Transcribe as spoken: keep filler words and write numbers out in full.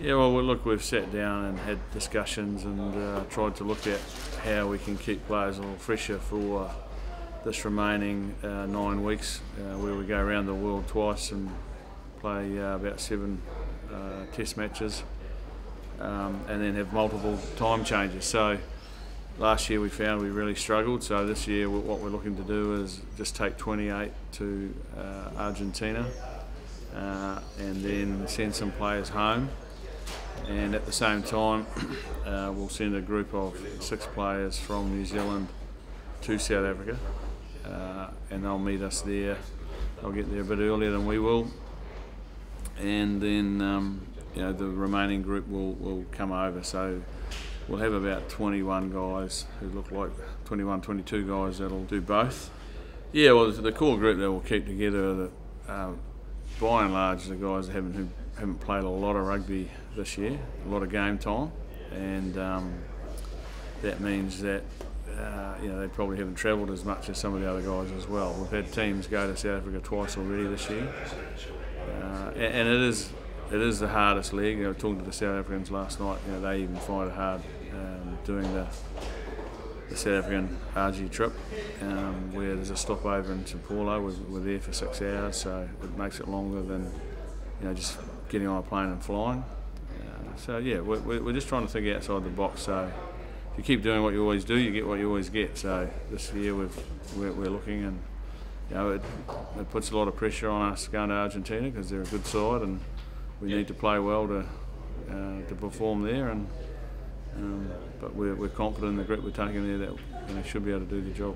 Yeah, well, look, we've sat down and had discussions and uh, tried to look at how we can keep players a little fresher for this remaining uh, nine weeks uh, where we go around the world twice and play uh, about seven uh, test matches um, and then have multiple time changes. So last year we found we really struggled, so this year what we're looking to do is just take twenty-eight to uh, Argentina uh, and then send some players home. And at the same time, uh, we'll send a group of six players from New Zealand to South Africa, uh, and they'll meet us there. They'll get there a bit earlier than we will, and then um, you know, the remaining group will will come over. So we'll have about twenty-one guys who look like twenty-one, twenty-two guys that'll do both. Yeah, well, the core group that we'll keep together, the, uh, by and large, the guys that haven't who haven't played a lot of rugby this year, a lot of game time, and um, that means that uh, you know, they probably haven't travelled as much as some of the other guys as well. We've had teams go to South Africa twice already this year, uh, and, and it is it is the hardest league. You know, talking to the South Africans last night, you know, they even find it hard um, doing the, the South African R G trip, um, where there's a stopover in Sao Paulo. We're, we're there for six hours, so it makes it longer than, you know, just getting on a plane and flying. Uh, so yeah, we're, we're just trying to think outside the box. So if you keep doing what you always do, you get what you always get. So this year we've, we're, we're looking, and you know, it, it puts a lot of pressure on us going to Argentina because they're a good side, and we need to play well to uh, to perform there. And um, but we're, we're confident in the group we're taking there that, you know, should be able to do the job.